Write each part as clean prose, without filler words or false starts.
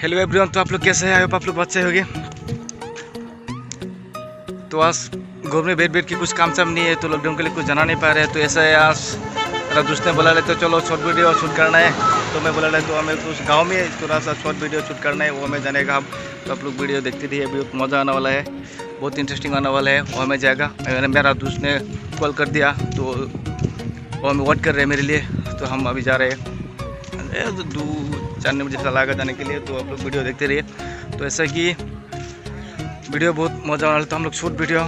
Hello everyone, तो आप लोग कैसे हैं? आई होप आप लोग अच्छे होंगे। तो आज घूमने बैठ के कुछ काम साम नहीं है, तो लॉकडाउन के लिए कुछ जाना नहीं पा रहे हैं। तो ऐसा है, आज मेरा दोस्त ने बोला ले तो चलो शॉर्ट वीडियो शूट करना है, तो मैं बोला ले तो हमें कुछ गाँव में थोड़ा सा शॉर्ट वीडियो शूट करना है, वो हमें जाने का। तो आप लोग वीडियो देखते रहिए, बहुत मज़ा आने वाला है, बहुत इंटरेस्टिंग आने वाला है, वो हमें जाएगा। मेरा दोस्त ने कॉल कर दिया, तो वो हमें वेट कर रहे हैं मेरे लिए, तो हम अभी जा रहे हैं। 2-4 बजे चला आगे जाने के लिए, तो आप लोग वीडियो देखते रहिए। तो ऐसा कि वीडियो बहुत मज़ा आने वाला। तो हम लोग शॉर्ट वीडियो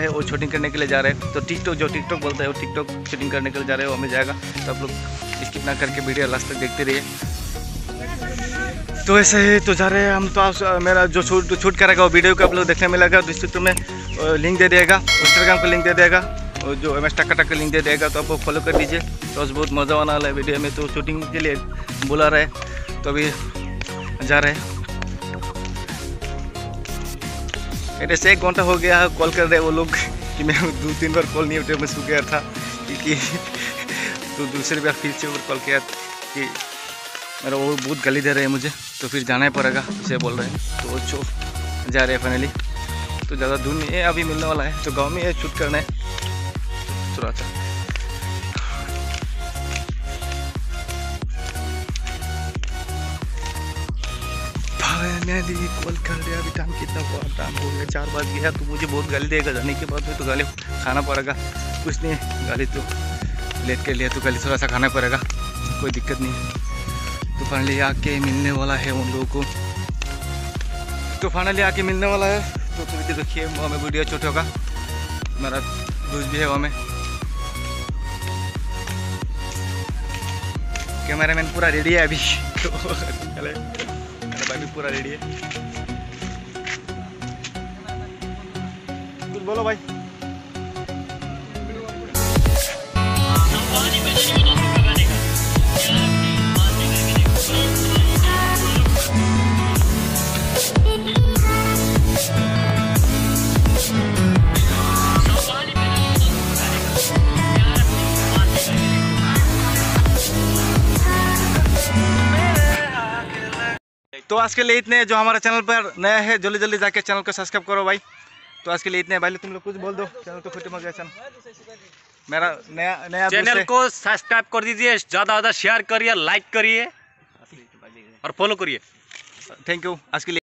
है वो शूटिंग करने के लिए जा रहे हैं। तो टिकटॉक जो टिकटॉक बोलता है वो टिकटॉक शूटिंग करने के लिए जा रहे हैं, वो हमें जाएगा। तो आप लोग स्किप ना करके वीडियो लास्ट तक देखते रहिए। तो ऐसे ही तो जा रहे हैं हम। तो मेरा जो शूट करेगा वो वीडियो को आप लोग देखने मिलेगा। तो इस में लिंक दे देगा, इंस्टाग्राम का लिंक दे देगा, और जो MS टक्का का लिंक दे देगा, तो आप लोग फॉलो कर दीजिए। तो आज बहुत मज़ा आने वाला है वीडियो में। तो शूटिंग के लिए बुला रहे हैं, तो अभी जा रहे हैं। मेरे से 1 घंटा हो गया है, कॉल कर रहे हैं वो लोग कि मैं 2-3 बार कॉल नहीं उठे, मैं सो गया था क्योंकि तो दूसरे बार फिर से कॉल किया कि मेरा वो बहुत गाली दे रहे हैं मुझे, तो फिर जाना ही पड़ेगा, इसे बोल रहे हैं। तो चो जा रहे हैं फाइनली। तो ज़्यादा दूर नहीं है, अभी मिलने वाला है। तो गाँव में शूट करना है थोड़ा सा। फाइनली कॉल कर दिया। अभी टाइम कितना हुआ? टाइम हो गया 4 बज गया। तो मुझे बहुत गाली देगा जाने के बाद में, तो गाली खाना पड़ेगा। कुछ नहीं, गाली तो लेट के लिए, तो गाली थोड़ा सा खाना पड़ेगा, कोई दिक्कत नहीं है। तो फाइनली आके मिलने वाला है उन लोगों को। तो फाइनली आके मिलने वाला है। तो थोड़ी देर रखिए, हमें वीडियो छोटा होगा, मेरा दोस्त भी है हमें। कैमरामैन पूरा रेडी है अभी, तो मेरा भाई भी पूरा रेडी है। कुछ बोलो भाई। तो आज के लिए इतने हैं। जो हमारा चैनल पर नया है, जल्दी जल्दी जाके चैनल को सब्सक्राइब करो भाई। तो आज के लिए इतने हैं भाई, तुम लोग कुछ बोल दो। चैनल तो छोटे मगर चैनल मेरा नया चैनल को सब्सक्राइब कर दीजिए, ज़्यादा ज़्यादा शेयर करिए, लाइक करिए और फॉलो करिए। थैंक यू आज के लिए।